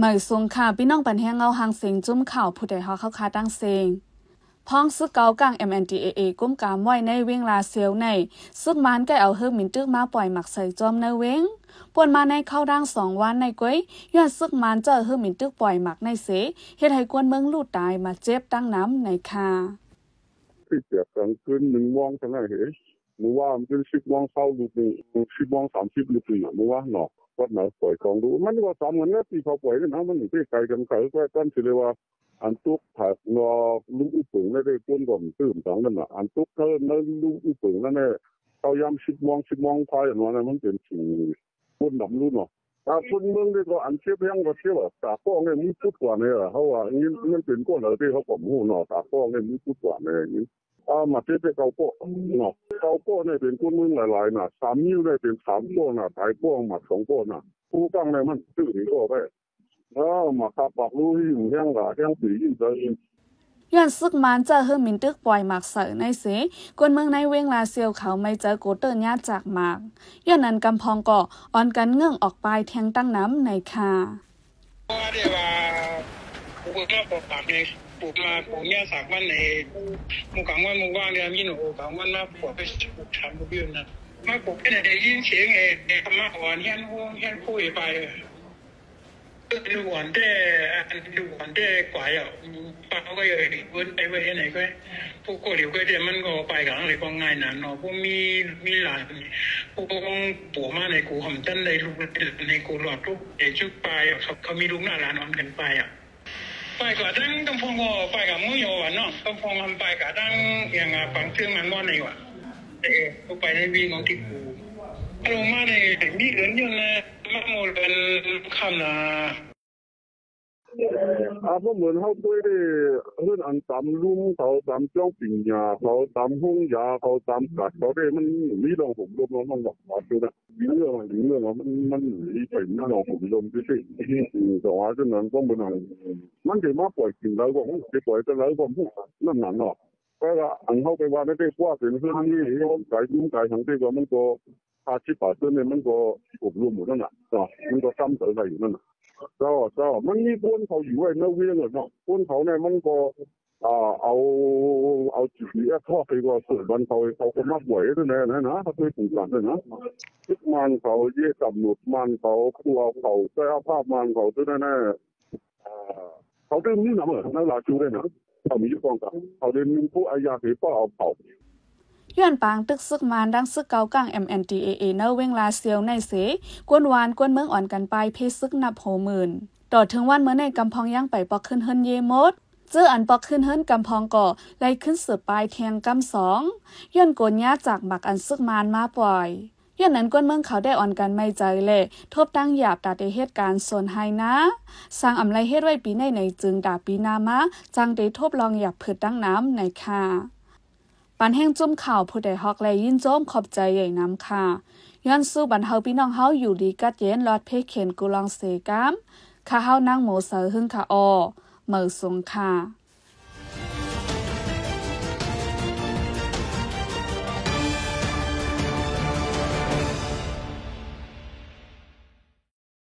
หมายสูงค่ะพี่น้องปันแห้งเงาหางเสียงจุ้มข่าวผู้ใดฮอเข้าคาตั้งเสียงพ้องซึกเกากลาง MNDAA ก้มกามไว้ในเวียงลาเซียวในซึกมันไก่เอาเฮิร์มินตึกมาปล่อยหมักใส่จอมในเวงปวนมาในเข้าด่าง2วันในก้อยย้อนซึกมันเจอเฮิร์มินตึกปล่อยหมักในเสเฮ็ดให้กวนเมืองลูดตายมาเจ็บตั้งน้ำในคาที่เสียกลางคืนหนึ่งมองทั้งนั้นเหรอหนูว่ามันเป็นสิบมองเศร้าดูดีสิบมอง30ดูดีหนูว่าหนอกวัดไหนปล่อยกองดูมันก็ซ้ำกันนะที่เขาปล่อยกันนะมันอยู่ที่ไกลกันไกลก็ต้นสิเลยว่าอันตุกถักงอลุกอุปงได้ได้ก้นก่อนตื่นสองนั่นแหละอันตุกเธอนั่นลุกอุปงนั่นแหละเขาย้ำ10 มองไฟอย่างนั้นมันเป็นสิ่งก้นดำรุ่นเนาะแต่คนเมืองนี่ก็อันเชี่ยวยังก็เชี่ยวตาข้องเนี่ยมีพุทธกว่าเนี่ยเขาว่านี่มันเป็นก้นอะไรที่เขาผมหูเนาะตาข้องเนี่ยมีพุทธกว่าเนี่ยนี่มาเทียบกับเกาโก้เนาะเกาโก้เนี่ยเป็นก้นเมืองหลายๆน่ะ3 นิ้วเนี่ยเป็น3 ก้นน่ะท้ายก้นหมัด2 ก้นน่ะผู้ตั้งเนี่ยมันตื่นก็ไปมาขับปากลุยอยู่แห้งหลาแห้งสียิ่งใจย้อนซึกมันเจอเฮิร์มินตึกปล่อยหมากใส่ในเสกวนเมืองในเวงลาเซียวเขาไม่เจอโกเตอร์ญาจากหมากย้อนนั้นกำพองก่ออ่อนกันเงื่องออกไปแทงตั้งน้ำในคาว่าเดี๋ยวว่าปลูกก็ปลูกแบบนี้ปลูกมาปลูกญาสากวันในมุกกลางวันมุกว่างเนี่ยมีหนูกลางวันมาปลูกไปปลูกทำปลูกยืนนะมาปลูกเป็นอะไรยิ่งเฉียงเองทำมาอ่อนแห้งห่วงแห้งคุยไปดูหอนแต่ดูหอนแต่กวายอ่ะป้าก็เลยเว้นไปไว้ไหนก็พวกโกเดี๋ยวก็เดี๋ยวมันก็ไปกันอะไรก็ง่ายนะเนาะพวกมีหลานพวกต้องปวดมาในกูหอมตั้นในลูกในกูหลอดทุกเดี๋ยวชุกไปอ่ะเขามีลูกหน้าหลานนอนกันไปอ่ะไปกับดั้งต้องพองก็ไปกับมือโยวันเนาะต้องพองทำไปกับดั้งอย่างปังเชื่องมันว่าไหนวะเออกูไปในวีของที่กูลงมาในมีเงินอยู่นะมาโมเป็นคำนะเพราะเหมือนเขาด้วยเรื่องอันตามลุ่มเขาตามเจ้าปิญญาเขาตามห้องยาเขาตามกัดเขาได้มันมีลองผมลมน้องมันหลอกหลอนด้วยนะเรื่องมันมีเป็นหลอกผมลมที่สิแต่ว่าฉะนั้นก็เป็นอะไรมันถึงมาปล่อยกินแล้วก็คงจะปล่อยกันแล้วก็พุ่งนั่นหนักหรอกแต่ละอันเขาไปว่าไม่ได้ว่าเป็นเรื่องนี้ไก่ยุ่งไก่ทั้งที่ว่ามันก็อาชีพป่าต้นเนี่ยมันก็อบรมหมดนั่นแหละมันก็ซ้ำเติมอะไรอยู่นั่นก็มันมีคนเขาอยู่ไว้ในเวียงเลยเนาะคนเขาเนี่ยมันก็เอาจุดนี้ท่อไปก็เสด็จวันเขาก็มาป่วยด้วยนะเขาด้วยถุงหลังด้วยนะทุกมันเขาเย่กับหนุดมันเขาครัวเขาเสื้อผ้ามันเขาด้วยนะเขาเรื่องนี้นะเหมือนนักลาชูเลยนะเขามียุกองกันเขาเรื่องนี้ผู้อายาเสียป้าเอาเผาย้อนปางตึกซึกมานดังซึกเกากลาง MNDAA เนอเวงลาเซียวในเสกวนหวานกวนเมืองอ่อนกันไปเพซึกนับ60,000ต่อถึงวันเมื่อในกำพองย่างไปปอกขึ้นเฮินเยมดเจออันปอกขึ้นเฮินกำพองก่อไล่ขึ้นสืบปลายแทงกำ2ย้อนโกนญาจากหมักอันซึกมานมาปล่อยย้อนนั้นกวนเมืองเขาได้อ่อนกันไม่ใจเลยทบตั้งหยาบตาเตเหตุการณ์โซนไฮนะสร้างอำไลเฮ็ดไว้ปีในจึงดาปีนามะจังได้ทบลองหยาบเพิดตั้งน้ำในคาปันแห้งจุ้มข่าวผู้ใดฮอกเลยยินโจมขอบใจใหญ่น้ำค่ะย้อนสู้บันเฮาพี่น้องเฮาอยู่ดีกัดเย็นลอดเพคเข็นกุลองเสกามข้าเฮานั่งหมูเสือหึ่งค่ะอเหมือสงค่ะ